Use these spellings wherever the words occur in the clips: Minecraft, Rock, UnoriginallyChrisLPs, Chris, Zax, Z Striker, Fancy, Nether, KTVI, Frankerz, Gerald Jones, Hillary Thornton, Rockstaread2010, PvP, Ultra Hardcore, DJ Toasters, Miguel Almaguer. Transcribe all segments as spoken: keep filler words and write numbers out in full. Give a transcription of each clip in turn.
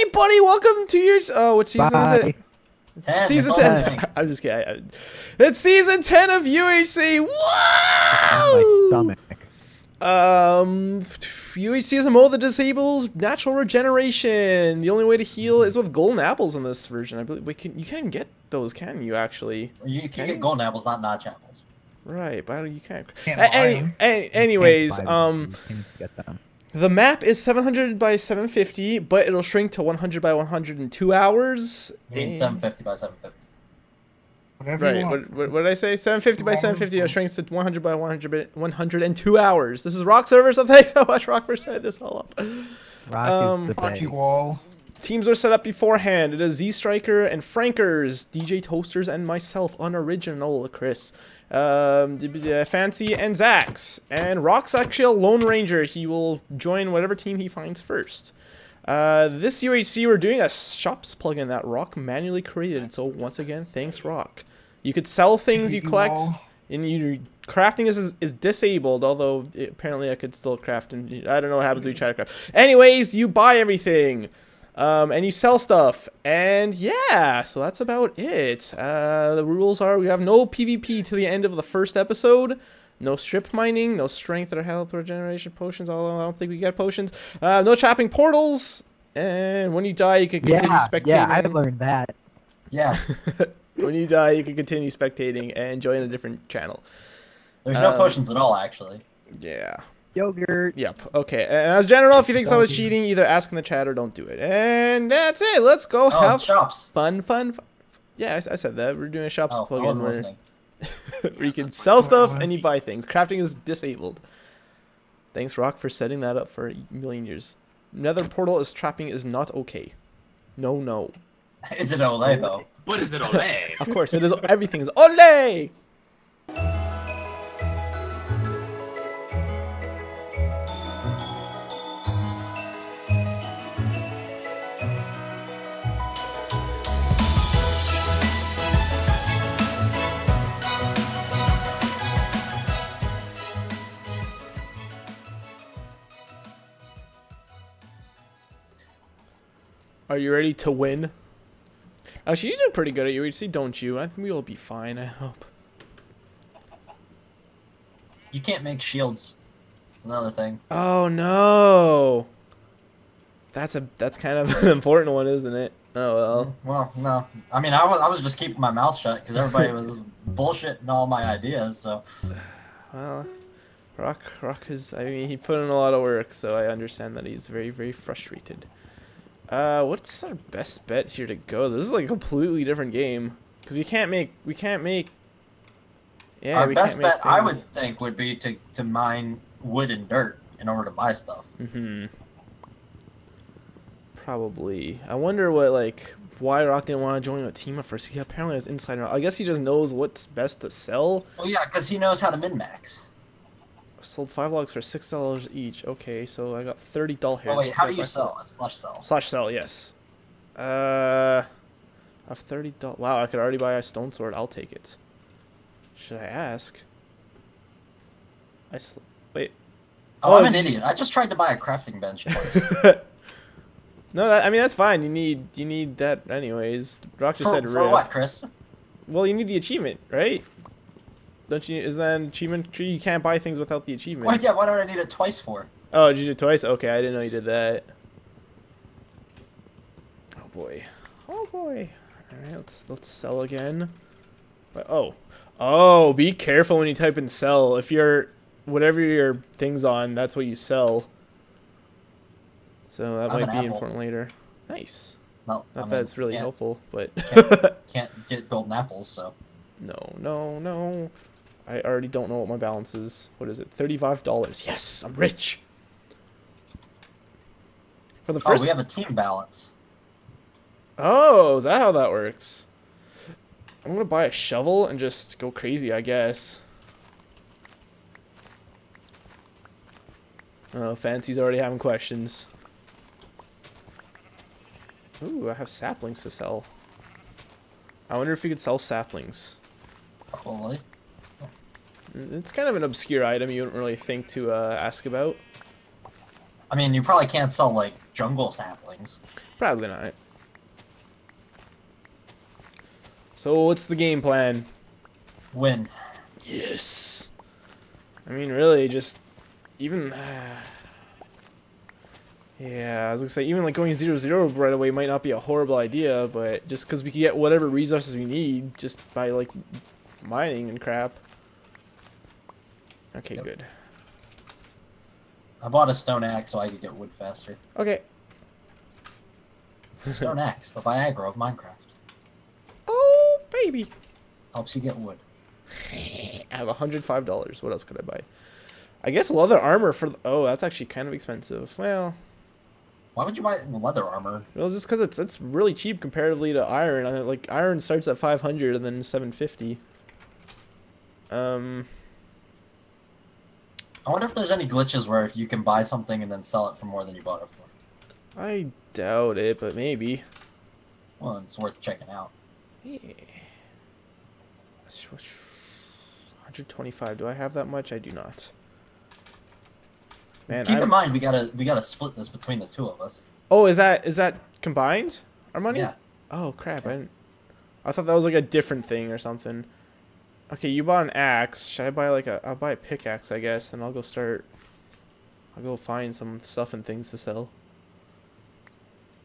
everybody, welcome to your. Oh, what season Bye. is it? ten. Season ten. I'm just kidding. I, I, it's season ten of U H C. Whoa! Oh, my stomach. Um, U H C is a mode that disables natural regeneration. The only way to heal is with golden apples in this version. I believe we can. You can get those, can you? Actually, you can, can get you? golden apples, not notch apples. Right, but you can't. can't uh, any, any, anyways, can't um, get them. The map is seven hundred by seven fifty, but it'll shrink to one hundred by one hundred in two hours. You mean and... seven fifty by seven fifty. Whatever right. What, what, what did I say? seven fifty by seven fifty. It shrinks to one hundred by one hundred in two hours. This is Rock Server, so thanks so much, Rock, for setting this all up. Rock um, is the rocky wall. Teams are set up beforehand. It is Z Striker and Frankerz, D J Toasters, and myself, Unoriginal Chris, um, Fancy, and Zax. And Rock's actually a Lone Ranger. He will join whatever team he finds first. Uh, this U H C, we're doing a shops plugin that Rock manually created. So once again, thanks, Rock. You could sell things you collect. And you crafting is is disabled, although it, apparently I could still craft. And I don't know what happens when you try to craft. Anyways, you buy everything. Um, and you sell stuff, and yeah, so that's about it. Uh, the rules are we have no PvP till the end of the first episode, no strip mining, no strength or health regeneration potions, although I don't think we get potions, uh, no chopping portals, and when you die you can continue yeah, spectating. Yeah, I learned that. Yeah. When you die you can continue spectating and join a different channel. There's no um, potions at all, actually. Yeah. Yogurt. Yep. Okay. And as general, if you think someone's cheating, either ask in the chat or don't do it. And that's it. Let's go oh, have shops. Fun, fun, fun. Yeah, I, I said that. We're doing a shops oh, plugin where, where you can sell stuff and you buy things. Crafting is disabled. Thanks, Rock, for setting that up for a million years. Nether portal is trapping is not okay. No, no. Is it Olay though? What is it Olay? Of course, it is. Everything is Olay. Are you ready to win? Actually, you do pretty good at U H C, don't you? I think we will be fine, I hope. You can't make shields. That's another thing. Oh, no. That's a that's kind of an important one, isn't it? Oh, well. Well, no. I mean, I was, I was just keeping my mouth shut because everybody was bullshitting all my ideas, so. Well, Rock, Rock is, I mean, he put in a lot of work, so I understand that he's very, very frustrated. Uh, what's our best bet here to go? This is like a completely different game because we can't make we can't make. Yeah, our we best can't make bet things. I would think would be to to mine wood and dirt in order to buy stuff. Mm-hmm. Probably. I wonder what like why Rock didn't want to join a team at first. He apparently has insider. I guess he just knows what's best to sell. Oh yeah, because he knows how to min max. Sold five logs for six dollars each. Okay, so I got thirty doll hairs. Oh wait, how do you sell? Slash sell. Slash sell, yes. Uh, I've thirty doll. Wow, I could already buy a stone sword. I'll take it. Should I ask? I sl wait. Oh, oh, I'm an idiot. I just tried to buy a crafting bench. No, that, I mean that's fine. You need you need that anyways. Rock just for, said. For rip. What, Chris? Well, you need the achievement, right? Don't you? Is that an achievement tree? You can't buy things without the achievement. Why? Yeah. Why don't I need it twice for? Oh, did you do it twice? Okay, I didn't know you did that. Oh boy. Oh boy. All right, let's let's sell again. But oh, oh, be careful when you type in sell. If you're whatever your thing's on, that's what you sell. So that I'm might be apple. important later. Nice. No, not I mean, that it's really helpful, but can't, can't get golden apples, so. No, no, no. I already don't know what my balance is. What is it? Thirty-five dollars. Yes, I'm rich. For the first. Oh, we have a team balance. Oh, is that how that works? I'm gonna buy a shovel and just go crazy, I guess. Oh, Fancy's already having questions. Ooh, I have saplings to sell. I wonder if we could sell saplings. Probably. It's kind of an obscure item you wouldn't really think to uh, ask about. I mean, you probably can't sell, like, jungle saplings. Probably not. So, what's the game plan? Win. Yes. I mean, really, just... Even... Uh, yeah, I was going to say, even, like, going zero zero right away might not be a horrible idea, but just because we can get whatever resources we need just by, like, mining and crap. Okay, yep. Good. I bought a stone axe so I could get wood faster. Okay. Stone axe, the Viagra of Minecraft. Oh, baby. Helps you get wood. I have one hundred five dollars. What else could I buy? I guess leather armor for... Oh, that's actually kind of expensive. Well... Why would you buy leather armor? Well, just because it's, it's really cheap comparatively to iron. I, like, iron starts at five hundred and then seven fifty. Um... I wonder if there's any glitches where if you can buy something and then sell it for more than you bought it for. I doubt it, but maybe. Well, it's worth checking out. Yeah. one hundred twenty-five. Do I have that much? I do not. Man, keep I'm... in mind we gotta we gotta split this between the two of us. Oh, is that is that combined? Our money? Yeah. Oh crap! Yeah. I didn't... I thought that was like a different thing or something. Okay, you bought an axe. Should I buy like a... I'll buy a pickaxe, I guess, and I'll go start... I'll go find some stuff and things to sell.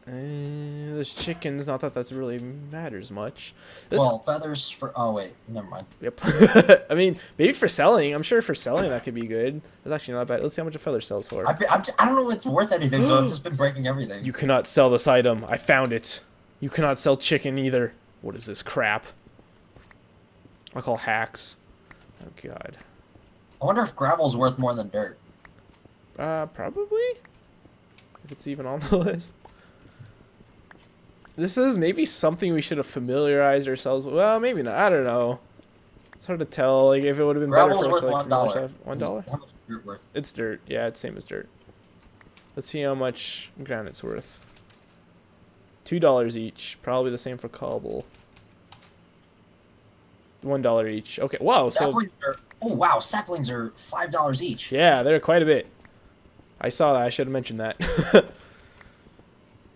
Uh, there's chickens. Not that that really matters much. This... Well, feathers for... Oh, wait. Never mind. Yep. I mean, maybe for selling. I'm sure for selling that could be good. That's actually not bad. Let's see how much a feather sells for. I've been, I'm just, I don't know if it's worth anything, so I've just been breaking everything. You cannot sell this item. I found it. You cannot sell chicken either. What is this crap? I call hacks. Oh god. I wonder if gravel's worth more than dirt. Uh, probably. If it's even on the list. This is maybe something we should have familiarized ourselves with. Well, maybe not. I don't know. It's hard to tell. Like if it would have been gravel's better for us to like one dollar. one dollar? How much is dirt worth? It's dirt. Yeah, it's same as dirt. Let's see how much granite's worth. two dollars each. Probably the same for cobble. One dollar each. Okay. Wow. Saplings so. Are, oh wow, saplings are five dollars each. Yeah, they're quite a bit. I saw that. I should have mentioned that.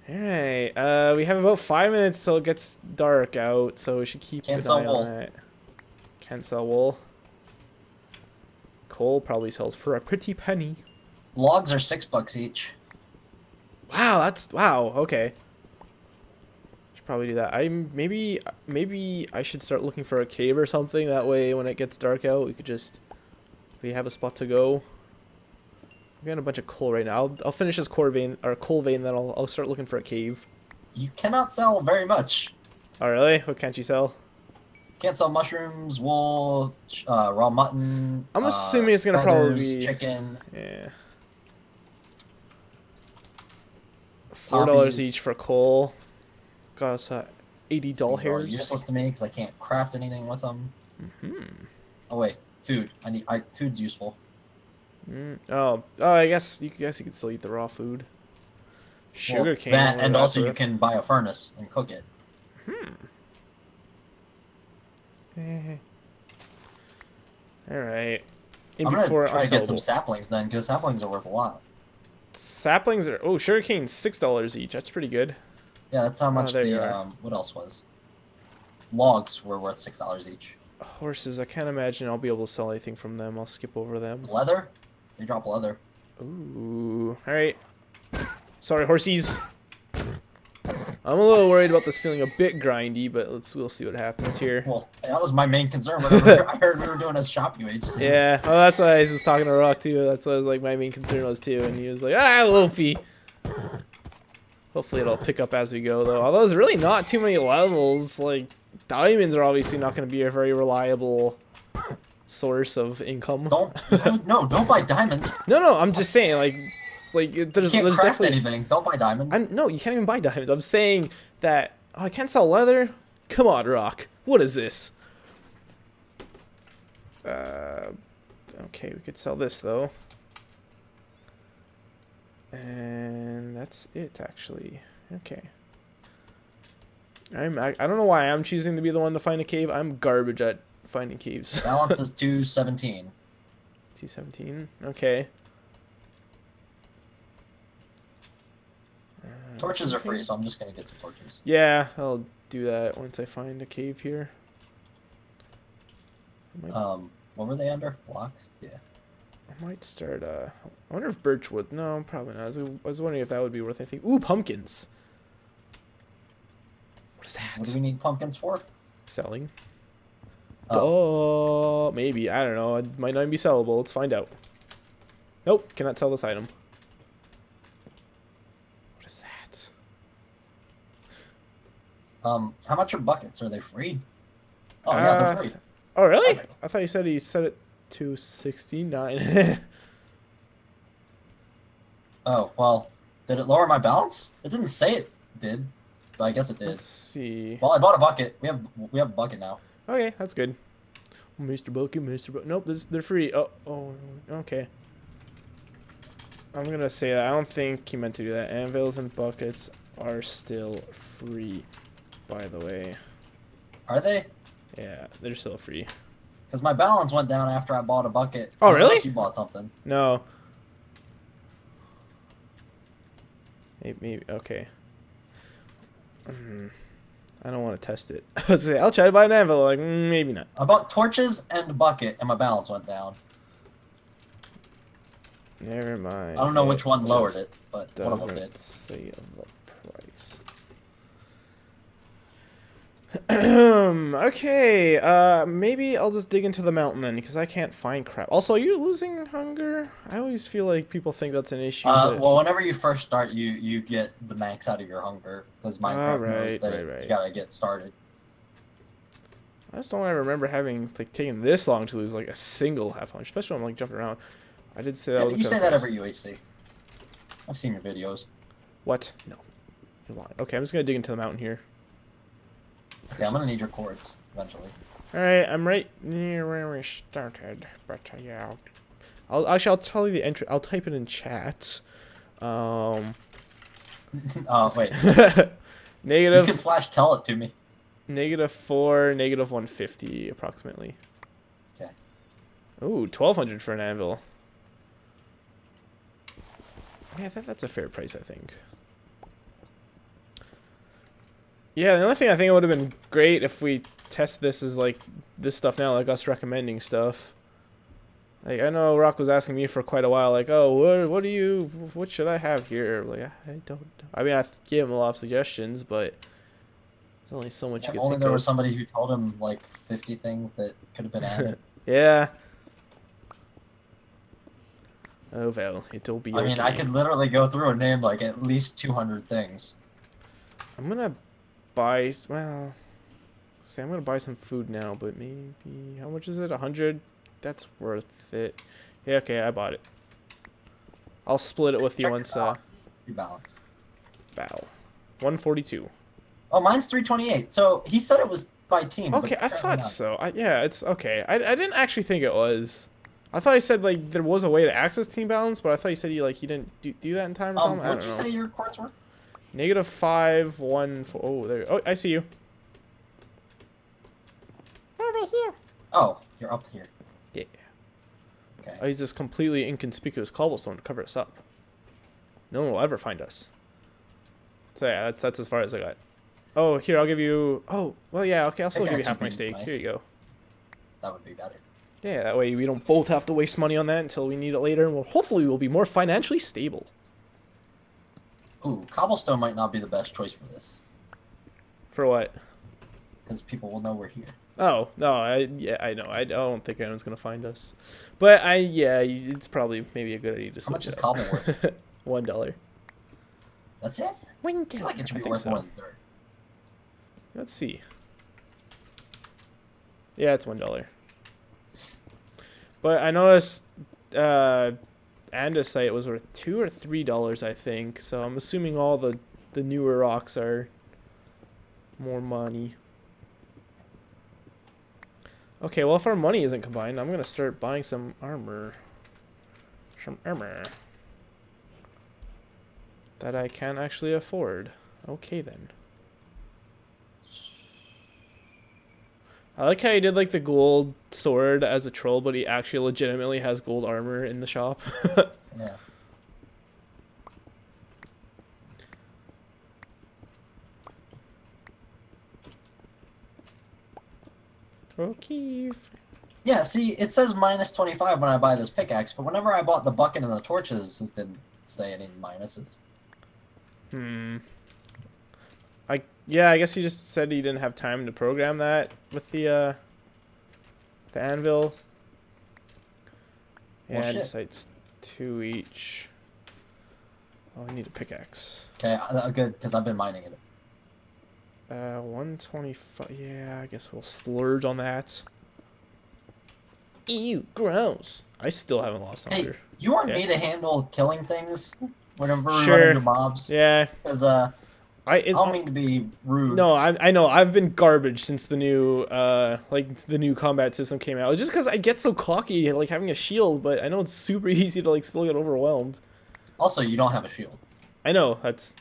All right. Uh, we have about five minutes till it gets dark out, so we should keep an eye on that. Can't sell wool. Coal probably sells for a pretty penny. Logs are six bucks each. Wow. That's wow. Okay. Probably do that. I maybe maybe I should start looking for a cave or something. That way, when it gets dark out, we could just we have a spot to go. We got a bunch of coal right now. I'll, I'll finish this core vein or coal vein, then I'll I'll start looking for a cave. You cannot sell very much. Oh really? What can't you sell? Can't sell mushrooms, wool, uh, raw mutton. I'm assuming uh, it's gonna feathers, probably be chicken. Yeah. Four dollars each for coal. Got uh, eighty doll hairs. Useless to me because I can't craft anything with them. Mm-hmm. Oh wait, food. I need. I, food's useful. Mm, oh, oh, I guess you guess you can still eat the raw food. Sugar well, cane. That, and also you can buy a furnace and cook it. Hmm. All right. In I'm before gonna try to get some saplings then, because saplings are worth a lot. Saplings are oh, sugar cane six dollars each. That's pretty good. Yeah, that's how much oh, the, um, what else was? Logs were worth six dollars each. Horses, I can't imagine I'll be able to sell anything from them. I'll skip over them. Leather? They drop leather. Ooh, alright. Sorry, horsies. I'm a little worried about this feeling a bit grindy, but let's we'll see what happens here. Well, that was my main concern. Whenever I heard we were doing a shop U H C. Yeah, well, that's why I was talking to Rock, too. That's what I was, like, my main concern was, too. And he was like, ah, Wolfie. Hopefully it'll pick up as we go, though. Although there's really not too many levels. Like, diamonds are obviously not going to be a very reliable source of income. Don't, don't no, don't buy diamonds. No, no, I'm just saying, like, like there's, you can't there's craft definitely anything. Don't buy diamonds. I'm, no, you can't even buy diamonds. I'm saying that oh, I can't sell leather. Come on, Rock. What is this? Uh, okay, we could sell this though. And that's it, actually. Okay. I'm. I, I don't know why I'm choosing to be the one to find a cave. I'm garbage at finding caves. Balance is two seventeen. Two seventeen. Okay. Torches are free, so I'm just gonna get some torches. Yeah, I'll do that once I find a cave here. Might... Um, what were they under? Blocks? Yeah. I might start, uh, I wonder if birchwood, no, probably not. I was, I was wondering if that would be worth anything. Ooh, pumpkins. What is that? What do we need pumpkins for? Selling. Oh, oh maybe, I don't know. It might not be sellable, let's find out. Nope, cannot sell this item. What is that? Um, how much are buckets? Are they free? Oh, uh, yeah, they're free. Oh, really? Okay. I thought you said he set it to sixty-nine. Oh, well, did it lower my balance? It didn't say it did, but I guess it did. Let's see. Well, I bought a bucket. We have we have a bucket now. Okay, that's good. Mister Bucket, Mister Bucket. Nope, this, they're free. Oh, oh, okay. I'm going to say that. I don't think he meant to do that. Anvils and buckets are still free, by the way. Are they? Yeah, they're still free. Because my balance went down after I bought a bucket. Oh, really? You bought something. No. Maybe, maybe okay. Mm, I don't want to test it. I was like, I'll try to buy an anvil. Like, maybe not. I bought torches and a bucket, and my balance went down. Never mind. I don't know it which one lowered it, but one of them did. Say the price. Okay, uh, maybe I'll just dig into the mountain then, because I can't find crap. Also, are you losing hunger? I always feel like people think that's an issue. Uh, but... Well, whenever you first start, you, you get the max out of your hunger, because Minecraft uh, right, knows that right, right. you gotta get started. I just don't ever remember having, like, taken this long to lose, like, a single half hunger, especially when I'm, like, jumping around. I did say that. Yeah, was you say that every U H C. I've seen your videos. What? No. You're lying. Okay, I'm just gonna dig into the mountain here. Okay, I'm gonna need your cords eventually. All right, I'm right near where we started, but uh, yeah, I'll, I'll actually I'll tell you the entry. I'll type it in chat. Um. Oh wait. Negative. You can slash tell it to me. Negative four, negative one fifty approximately. Okay. Ooh, twelve hundred for an anvil. Yeah, I think that's a fair price. I think. Yeah, the only thing I think it would have been great if we test this is like this stuff now, like us recommending stuff. Like I know Rock was asking me for quite a while, like, oh, what, what do you, what should I have here? Like I don't. I mean, I gave him a lot of suggestions, but there's only so much. Yeah, you can only think there of. was somebody who told him like fifty things that could have been added. Yeah. Oh well, it'll be. I mean, okay. I could literally go through and name like at least two hundred things. I'm gonna. Buy well. Say I'm gonna buy some food now, but maybe how much is it? A hundred. That's worth it. Yeah. Okay, I bought it. I'll split it with you once. Uh. Balance. Bow. One forty-two. Oh, mine's three twenty-eight. So he said it was by team. Okay, I thought so. I, yeah, it's okay. I I didn't actually think it was. I thought he said like there was a way to access team balance, but I thought he said he like he didn't do, do that in time or um, something. What did you know. say your cords were? Negative five one four. Oh, there. Oh, I see you. Over here. Oh, you're up here. Yeah. Okay. I use this completely inconspicuous cobblestone to cover us up. No one will ever find us. So yeah, that's that's as far as I got. Oh, here I'll give you. Oh, well, yeah. Okay, I'll still give you half my steak. Nice. Here you go. That would be better. Yeah, that way we don't both have to waste money on that until we need it later, and we'll hopefully we'll be more financially stable. Ooh, cobblestone might not be the best choice for this. For what? Because people will know we're here. Oh no, I yeah I know I, I don't think anyone's gonna find us, but I yeah it's probably maybe a good idea to. How much is cobble worth? One dollar. That's it. One dollar. I feel like it should be worth so. one third. Let's see. Yeah, it's one dollar. But I noticed. Uh, Andesite was worth two or three dollars, I think. So I'm assuming all the the newer rocks are more money. Okay, well if our money isn't combined, I'm gonna start buying some armor, some armor that I can actually afford. Okay then. I like how he did like the gold sword as a troll, but he actually legitimately has gold armor in the shop. Yeah. O'Keefe. Yeah, see, it says minus twenty-five when I buy this pickaxe, but whenever I bought the bucket and the torches, it didn't say any minuses. Hmm. I yeah, I guess he just said he didn't have time to program that with the uh, the anvil. Yeah, well, I just like two each. Oh, I need a pickaxe. Okay, good, because I've been mining it. Uh, one twenty-five. Yeah, I guess we'll splurge on that. Ew, gross. I still haven't lost hunger. Hey, you aren't yeah. made to handle killing things whenever sure. we run into mobs. Yeah. Because, uh, I, it's, I don't mean to be rude. No, I, I know. I've been garbage since the new, uh, like, the new combat system came out. Just because I get so cocky, like, having a shield, but I know it's super easy to, like, still get overwhelmed. Also, you don't have a shield. I know, that's...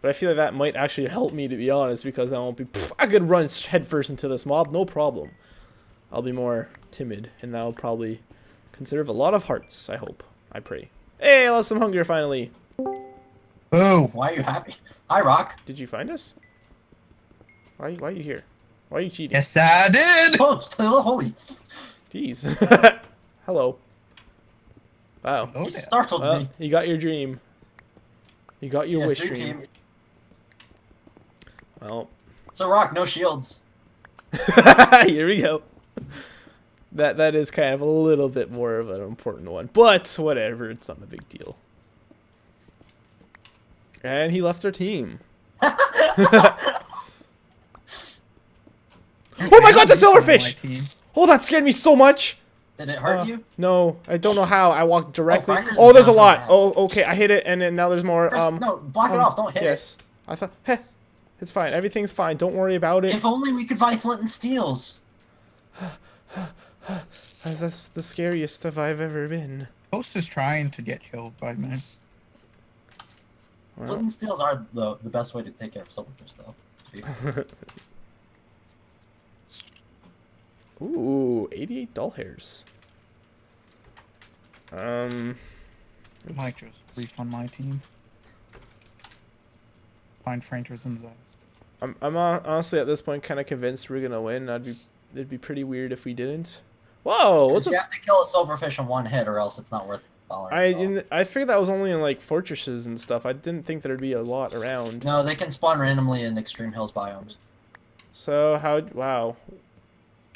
But I feel like that might actually help me, to be honest, because I won't be... Pff, I could run headfirst into this mob, no problem. I'll be more timid, and that'll probably conserve a lot of hearts, I hope. I pray. Hey, I lost some hunger, finally. Oh, why are you happy? Hi, Rock. Did you find us? Why, why are you here? Why are you cheating? Yes, I did! Oh, holy... Jeez. Hello. Wow. You startled well, me. You got your dream. You got your yeah, wish dream. dream. Well. It's a rock, no shields. Here we go. That that is kind of a little bit more of an important one, but whatever, it's not a big deal. And he left our team. Oh my God, the silverfish! Oh, that scared me so much. Did it hurt uh, you? No, I don't know how. I walked directly. Oh, oh there's a lot. Bad. Oh, okay. I hit it, and then now there's more. Chris, um, no, block um, it off. Don't hit yes. it. Yes. I thought, heh, it's fine. Everything's fine. Don't worry about it. If only we could buy flint and steels. That's the scariest of I've ever been. Post is trying to get killed by me. Flint and steels are the, the best way to take care of soldiers, though. Ooh, eighty-eight doll hairs. Um, I might just refund my team. Find Frankerz and Zax. I'm, I'm honestly at this point kind of convinced we're gonna win. I'd be, it'd be pretty weird if we didn't. Whoa! What's you a... have to kill a silverfish in one hit, or else it's not worth a dollar. I didn't, I figured that was only in like fortresses and stuff. I didn't think there'd be a lot around. No, they can spawn randomly in extreme hills biomes. So how? Wow.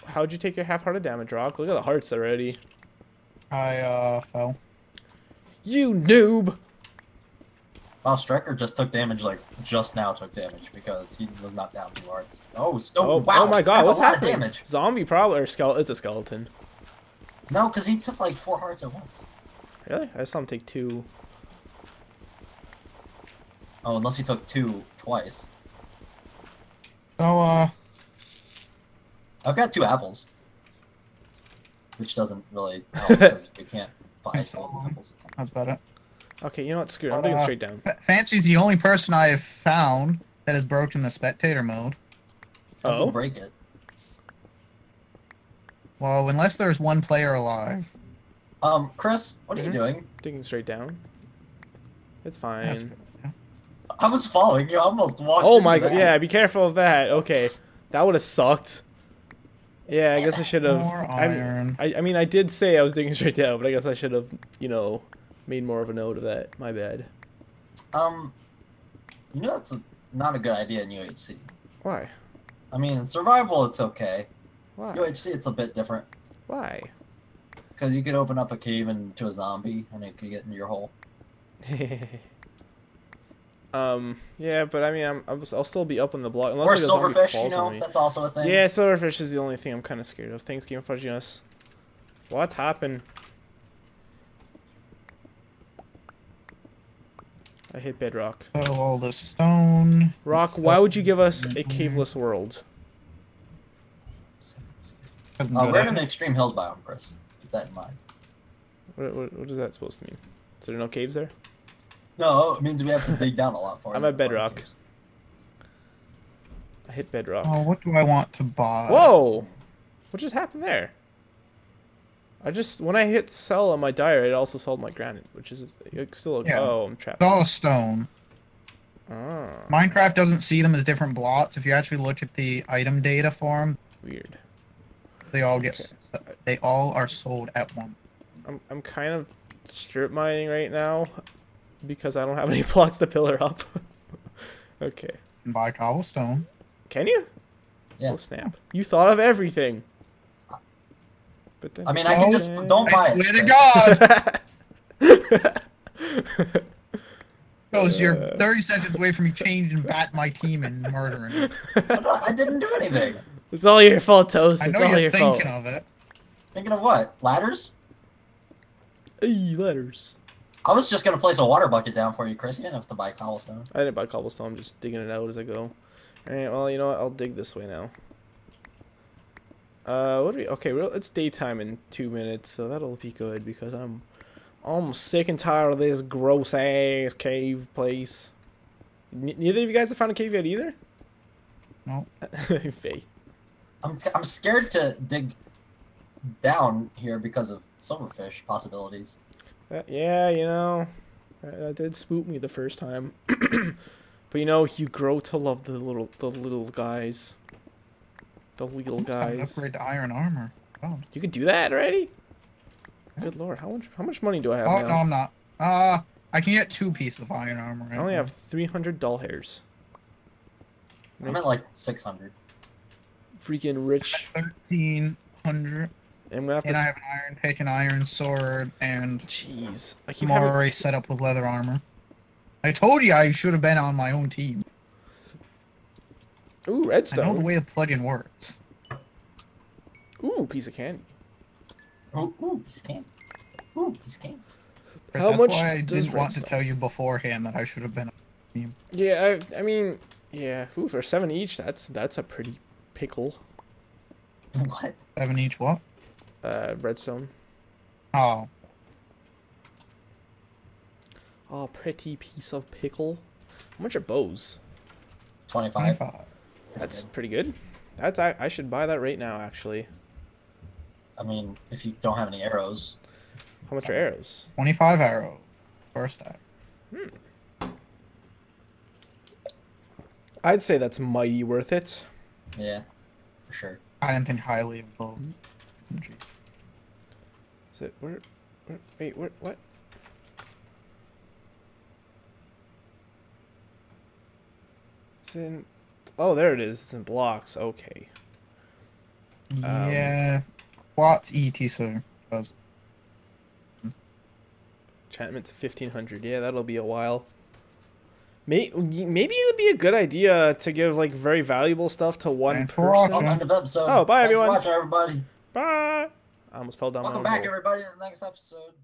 How'd you take your half heart of damage, Rock? Look at the hearts already. I, uh, fell. You noob! Wow, Striker just took damage, like, just now took damage, because he was not down two hearts. Oh, oh, wow! Oh my God, what's happening? Zombie probably, or skeleton, it's a skeleton. No, because he took, like, four hearts at once. Really? I saw him take two. Oh, unless he took two twice. Oh, uh... I've got two apples, which doesn't really help because we can't buy all the apples. That's about it. Okay, you know what? Screw it. I'm going uh, straight down. Fancy's the only person I have found that has broken the spectator mode. Oh, I'll break it. Well, unless there's one player alive. Um, Chris, what are mm-hmm. you doing? Digging straight down. It's fine. Yeah, I was following you. I almost walked. Oh my God! That. Yeah, be careful of that. Okay, that would have sucked. Yeah, I guess I should have. I, I, I mean, I did say I was digging straight down, but I guess I should have, you know, made more of a note of that. My bad. Um, you know, that's a, not a good idea in U H C. Why? I mean, in survival, it's okay. Why? U H C, it's a bit different. Why? Because you could open up a cave into a zombie, and it could get into your hole. Um, yeah, but I mean, I'm, I'll still be up on the block. Unless or like silverfish, you know, that's also a thing. Yeah, silverfish is the only thing I'm kind of scared of. Thanks, game, fudging us. What happened? I hit bedrock. Oh, all the stone. Rock, why would you give us a caveless world? Uh, we're in an extreme hills biome, Chris. Keep that in mind. What, what, what is that supposed to mean? Is there no caves there? No, it means we have to dig down a lot for it. I'm at bedrock. I hit bedrock. Oh, what do I want to buy? Whoa! What just happened there? I just, when I hit sell on my diary, it also sold my granite, which is still a, yeah. oh, I'm trapped. It's all stone. Oh. Minecraft doesn't see them as different blocks. If you actually look at the item data for them. Weird. They all get. Okay. They all are sold at once. I'm I'm kind of strip mining right now because I don't have any blocks to pillar up. Okay. And buy cobblestone. Can you? Yeah. Oh snap! You thought of everything. But then I mean, I can just don't buy it. Swear to God. Goes, you're thirty seconds away from me changing back my team and murdering it. I didn't do anything. It's all your fault, Toast. It's I know all you're your thinking fault. Of it. Thinking of what? Ladders? Hey, ladders. I was just gonna place a water bucket down for you, Chris. You didn't have to buy cobblestone. I didn't buy cobblestone. I'm just digging it out as I go. All right. Well, you know what? I'll dig this way now. Uh, what are we? Okay, well, it's daytime in two minutes, so that'll be good because I'm. I'm sick and tired of this gross ass cave place. N neither of you guys have found a cave yet either? No. Nope. I'm, I'm scared to dig down here because of silverfish possibilities. Uh, yeah, you know, that, that did spook me the first time. But you know, you grow to love the little the little guys. The little I'm guys. To upgrade to iron armor. Oh. You could do that already? Good lord, how much how much money do I have? Oh now? No, I'm not. Uh I can get two pieces of iron armor. Right I only now. have three hundred doll hairs. I'm at like six hundred. Freaking rich. Thirteen hundred. And we have to. And I have an iron pick, an iron sword, and jeez, I keep having... already set up with leather armor. I told you I should have been on my own team. Ooh, redstone. I know the way the plugin works. Ooh, piece of candy. Ooh, ooh, he's candy. Ooh, he's candy. Chris, How that's much why I didn't want to tell you beforehand that I should have been on the team. Yeah, I, I mean, yeah, ooh, for seven each, that's that's a pretty pickle. What? Seven each what? Uh, redstone. Oh. Oh, pretty piece of pickle. How much are bows? twenty-five. twenty-five. That's pretty good. That's I, I should buy that right now, actually. I mean, if you don't have any arrows. How much are arrows? twenty-five arrows. First time. Hmm. I'd say that's mighty worth it. Yeah, for sure. I didn't think highly of both. Mm-hmm. Is it, where, where, wait, where, what? It's in, oh, there it is. It's in blocks. Okay. Yeah. Um, Lots E T so enchantment's fifteen hundred. Yeah, that'll be a while. Maybe maybe it would be a good idea to give like very valuable stuff to one Thanks person. For watching. Episode. Oh, bye Thanks everyone. For watching, everybody. Bye. I almost fell down. Welcome my own back, road. Everybody, to the next episode.